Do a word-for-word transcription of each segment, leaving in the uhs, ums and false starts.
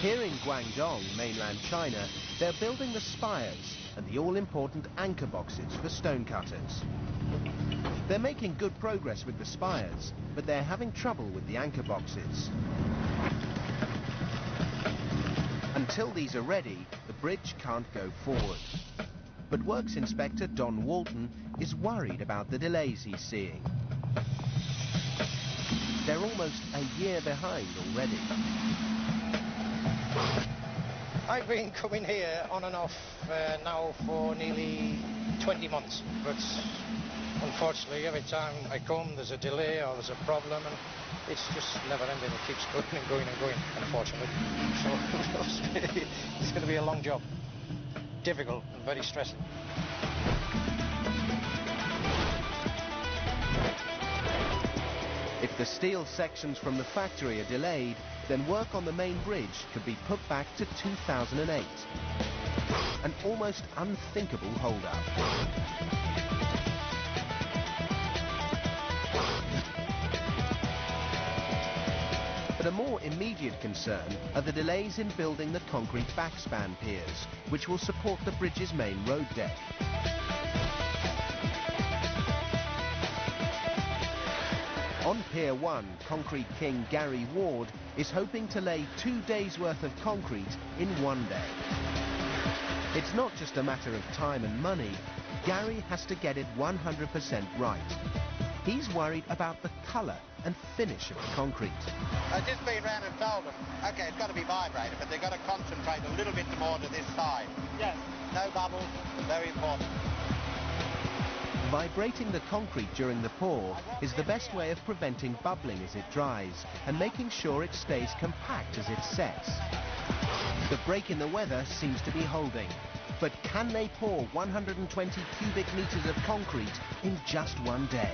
Here in Guangdong, mainland China, they're building the spires and the all-important anchor boxes for stonecutters. They're making good progress with the spires, but they're having trouble with the anchor boxes. Until these are ready, the bridge can't go forward. But Works Inspector Don Walton is worried about the delays he's seeing. They're almost a year behind already. I've been coming here on and off uh, now for nearly twenty months, but unfortunately every time I come there's a delay or there's a problem, and it's just never ending. It keeps going and going and going, unfortunately. So it's going to be a long job, difficult and very stressful. If the steel sections from the factory are delayed, then work on the main bridge could be put back to two thousand eight. An almost unthinkable hold-up. But a more immediate concern are the delays in building the concrete backspan piers, which will support the bridge's main road deck. On Pier one, Concrete King Gary Ward is hoping to lay two days' worth of concrete in one day. It's not just a matter of time and money. Gary has to get it one hundred percent right. He's worried about the colour and finish of the concrete. I've just been round and told them, OK, it's got to be vibrated, but they've got to concentrate a little bit more to this side. Yes. No bubbles, very important. Vibrating the concrete during the pour is the best way of preventing bubbling as it dries and making sure it stays compact as it sets. The break in the weather seems to be holding, but can they pour one hundred twenty cubic metres of concrete in just one day?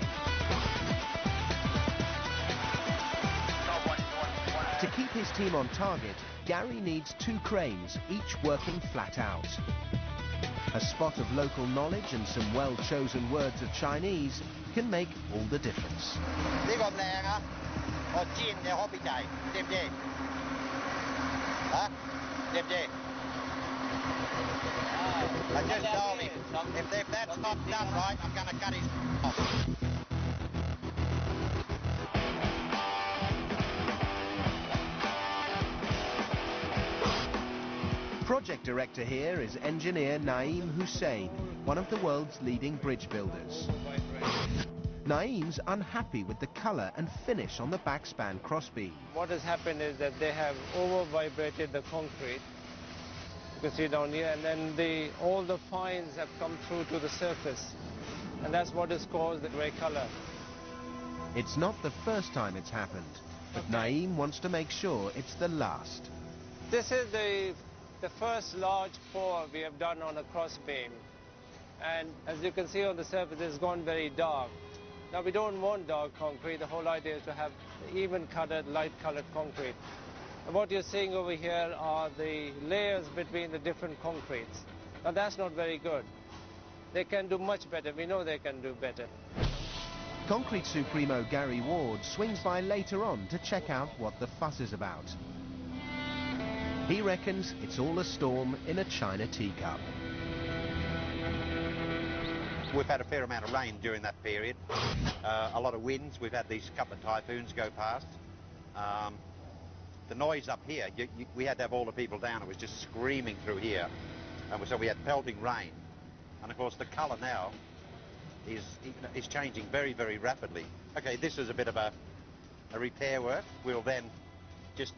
To keep his team on target, Gary needs two cranes, each working flat out. A spot of local knowledge and some well-chosen words of Chinese can make all the difference. I just told him, if that's not done right, I'm going to cut his off. Project director here is engineer Naeem Hussain, one of the world's leading bridge builders. Naeem's unhappy with the colour and finish on the backspan crossbeam. What has happened is that they have over-vibrated the concrete, you can see down here, and then the, all the fines have come through to the surface, and that's what has caused the grey colour. It's not the first time it's happened, but Naeem wants to make sure it's the last. This is the The first large pour we have done on a crossbeam, and as you can see on the surface, it's gone very dark. Now, we don't want dark concrete. The whole idea is to have even-coloured, light-coloured concrete. And what you're seeing over here are the layers between the different concretes. Now, that's not very good. They can do much better. We know they can do better. Concrete Supremo Gary Ward swings by later on to check out what the fuss is about. He reckons it's all a storm in a China teacup. We've had a fair amount of rain during that period, uh, a lot of winds. We've had these couple of typhoons go past. Um, the noise up here, you, you, we had to have all the people down. It was just screaming through here. And so we had pelting rain. And of course, the colour now is, is changing very, very rapidly. OK, this is a bit of a, a repair work. We'll then just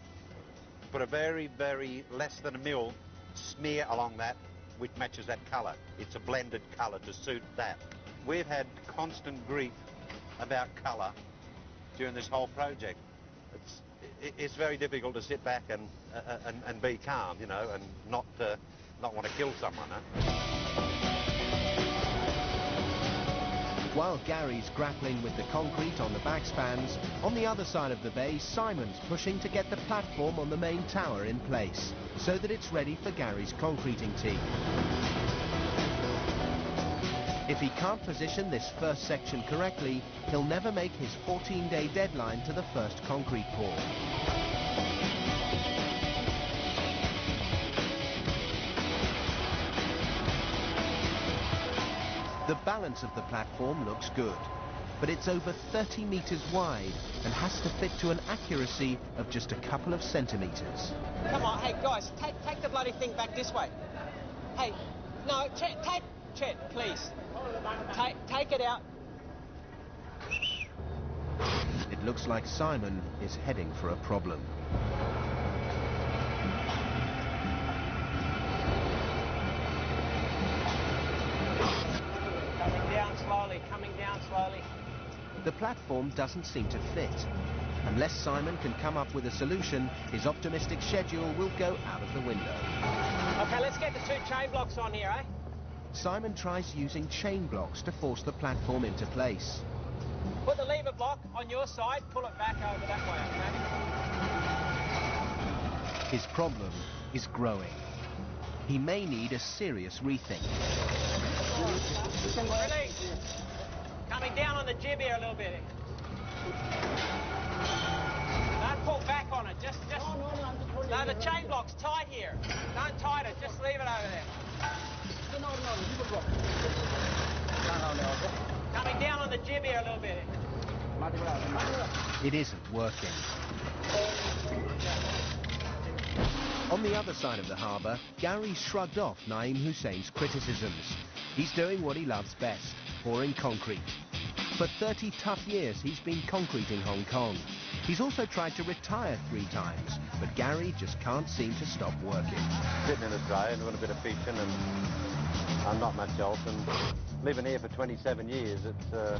put a very, very less than a mil smear along that, which matches that colour. It's a blended colour to suit that. We've had constant grief about colour during this whole project. It's, it, it's very difficult to sit back and, uh, and, and be calm, you know, and not, uh, not want to kill someone. Huh? While Gary's grappling with the concrete on the backspans, on the other side of the bay, Simon's pushing to get the platform on the main tower in place, so that it's ready for Gary's concreting team. If he can't position this first section correctly, he'll never make his fourteen-day deadline to the first concrete pour. The balance of the platform looks good, but it's over thirty metres wide and has to fit to an accuracy of just a couple of centimetres. Come on, hey guys, take, take the bloody thing back this way. Hey, no, Chet, take, Chet, please. Take, take it out. It looks like Simon is heading for a problem. The platform doesn't seem to fit. Unless Simon can come up with a solution, his optimistic schedule will go out of the window. OK, let's get the two chain blocks on here, eh? Simon tries using chain blocks to force the platform into place. Put the lever block on your side, pull it back over that way, OK? His problem is growing. He may need a serious rethink. Release. Coming down on the jib here a little bit. Don't pull back on it. Just, just. No, no, no, no the chain block's tight here. Don't tighten it. Just leave it over there. No, no, no. No, no, no. Coming down on the jib here a little bit. It isn't working. On the other side of the harbour, Gary shrugged off Naeem Hussein's criticisms. He's doing what he loves best, pouring concrete. For thirty tough years, he's been concreting Hong Kong. He's also tried to retire three times, but Gary just can't seem to stop working. Sitting in Australia, doing a bit of fishing, and I'm not much else, and living here for twenty-seven years, it's, uh,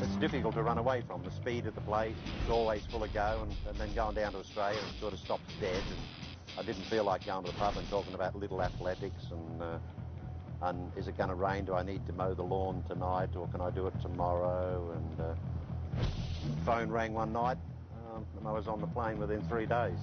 it's difficult to run away from. The speed of the place, it's always full of go, and, and then going down to Australia, it sort of stops dead. And I didn't feel like going to the pub and talking about little athletics and... Uh, And is it going to rain? Do I need to mow the lawn tonight, or can I do it tomorrow? And uh, phone rang one night, um, and I was on the plane within three days.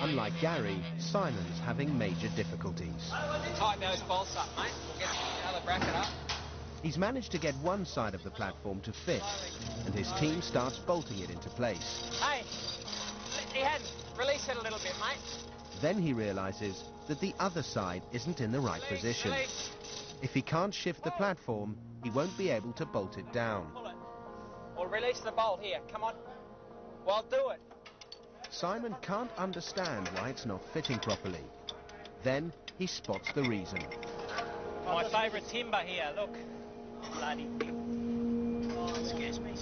Unlike Gary, Simon's having major difficulties. Tighten those bolts up, mate. We'll get the other bracket up. He's managed to get one side of the platform to fit, and his team starts bolting it into place. Hey. He had released it a little bit, mate. Then he realises that the other side isn't in the right release, position. Release. If he can't shift the platform, he won't be able to bolt it down. Pull it. Or release the bolt here. Come on. Well, do it. Simon can't understand why it's not fitting properly. Then he spots the reason. My favourite timber here. Look. Bloody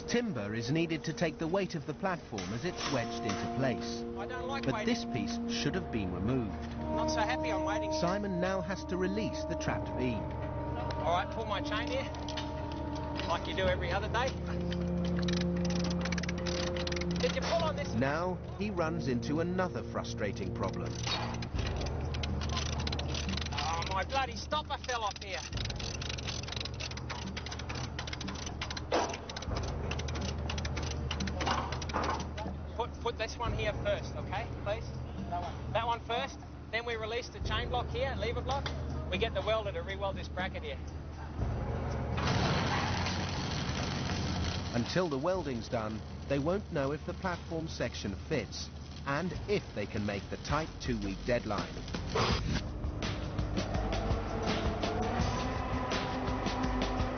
timber is needed to take the weight of the platform as it's wedged into place. I don't like but waiting. This piece should have been removed. I'm not so happy I'm waiting. Simon now has to release the trapped V. All right, pull my chain here, like you do every other day. Did you pull on this? Now he runs into another frustrating problem. Oh, my bloody stopper fell off here. Put this one here first, okay, please? That one. That one first. Then we release the chain block here, lever block. We get the welder to re-weld this bracket here. Until the welding's done, they won't know if the platform section fits and if they can make the tight two-week deadline.